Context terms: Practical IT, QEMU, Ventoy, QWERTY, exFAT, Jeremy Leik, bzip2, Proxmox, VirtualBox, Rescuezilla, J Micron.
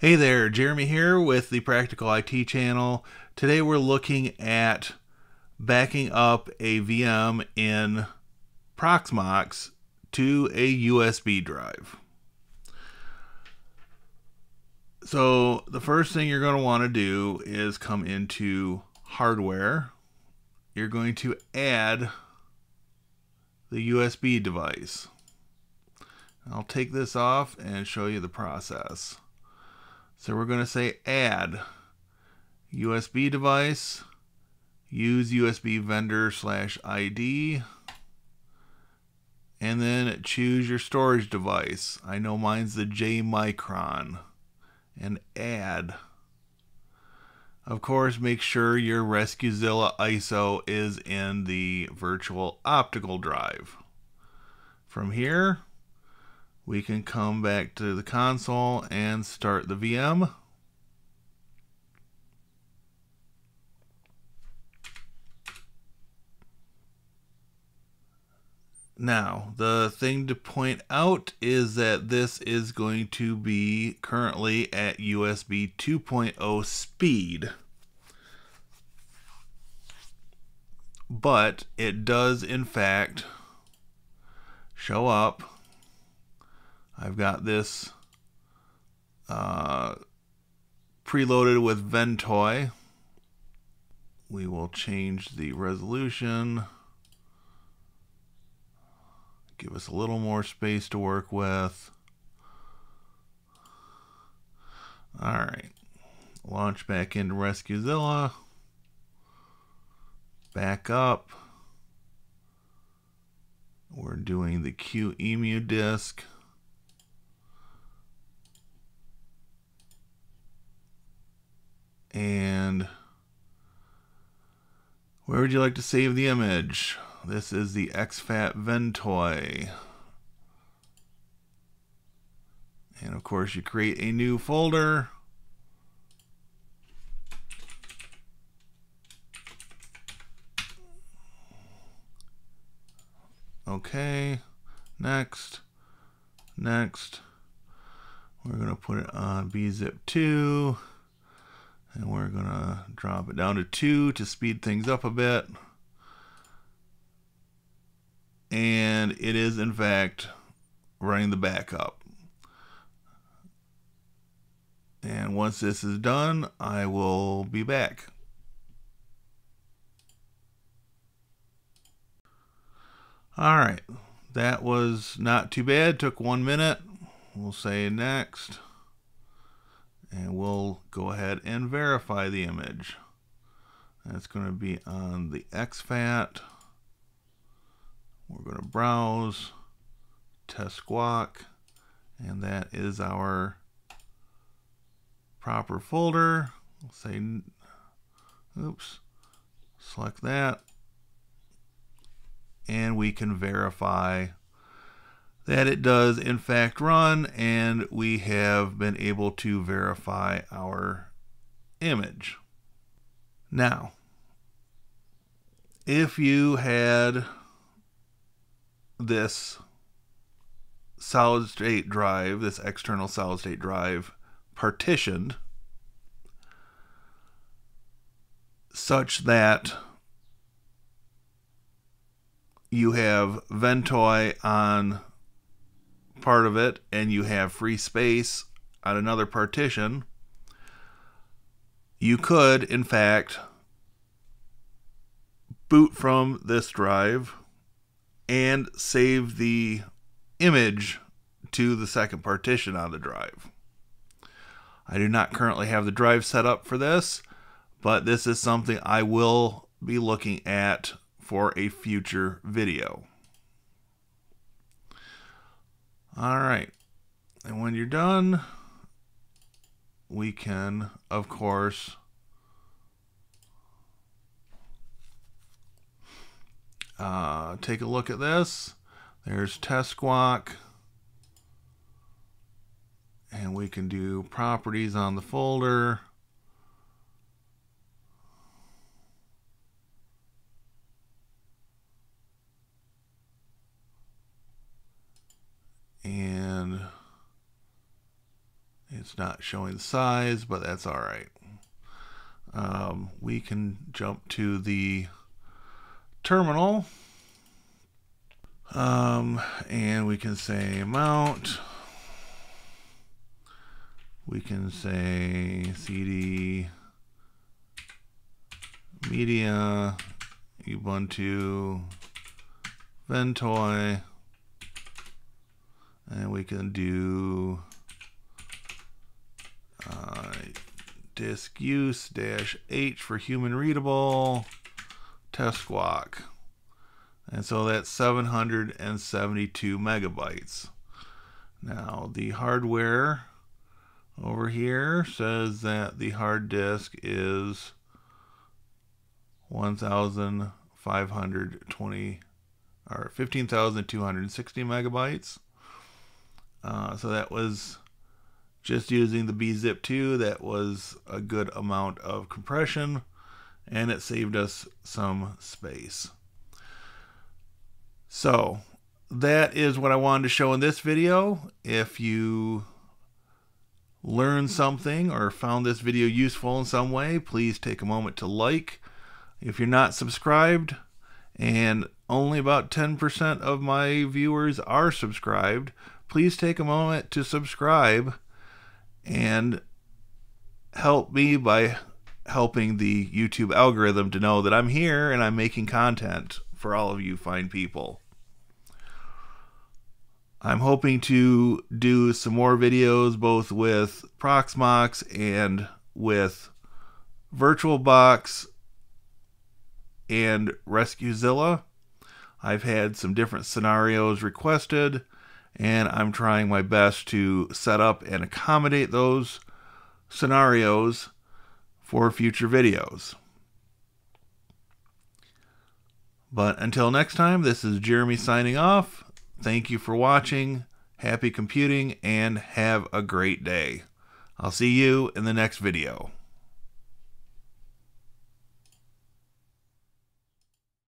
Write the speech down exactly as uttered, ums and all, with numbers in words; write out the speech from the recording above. Hey there, Jeremy here with the Practical I T channel. Today we're looking at backing up a V M in Proxmox to a U S B drive. So the first thing you're going to want to do is come into hardware. You're going to add the U S B device. I'll take this off and show you the process. So we're going to say add U S B device, use U S B vendor slash I D, and then choose your storage device. I know mine's the J Micron, and add. Of course, make sure your Rescuezilla I S O is in the virtual optical drive. From here, we can come back to the console and start the V M. Now, the thing to point out is that this is going to be currently at U S B two point oh speed, but it does in fact show up. I've got this uh, preloaded with Ventoy. We will change the resolution. Give us a little more space to work with. All right, launch back into Rescuezilla. Back up. We're doing the Q E M U disk. And where would you like to save the image? This is the exFAT Ventoy. And of course you create a new folder. Okay, next, next. We're gonna put it on Bzip two. And we're gonna drop it down to two to speed things up a bit. And it is in fact running the backup. And once this is done, I will be back. All right, that was not too bad, took one minute. We'll say next. And we'll go ahead and verify the image. That's going to be on the exFAT. We're going to browse, test squawk, and that is our proper folder. We'll say, oops, select that. And we can verify that it does in fact run, and we have been able to verify our image. Now, if you had this solid state drive, this external solid state drive partitioned such that you have Ventoy on part of it and you have free space on another partition, you could in fact boot from this drive and save the image to the second partition on the drive. I do not currently have the drive set up for this, but this is something I will be looking at for a future video. All right, and when you're done, we can, of course, uh, take a look at this. There's test squawk, and we can do properties on the folder. It's not showing size, but that's all right. Um, we can jump to the terminal, um, and we can say mount. We can say cd media Ubuntu Ventoy, and we can do uh, disk use dash h for human readable test squawk, and so that's seven hundred seventy-two megabytes. Now the hardware over here says that the hard disk is one thousand five hundred twenty or fifteen thousand two hundred sixty megabytes. Uh, so that was just using the Bzip two. That was a good amount of compression, and it saved us some space. So that is what I wanted to show in this video. If you learned something or found this video useful in some way, please take a moment to like. If you're not subscribed, and only about ten percent of my viewers are subscribed, please take a moment to subscribe and help me by helping the YouTube algorithm to know that I'm here and I'm making content for all of you fine people. I'm hoping to do some more videos both with Proxmox and with VirtualBox and Rescuezilla. I've had some different scenarios requested, and I'm trying my best to set up and accommodate those scenarios for future videos. But until next time, this is Jeremy signing off. Thank you for watching. Happy computing, and have a great day. I'll see you in the next video.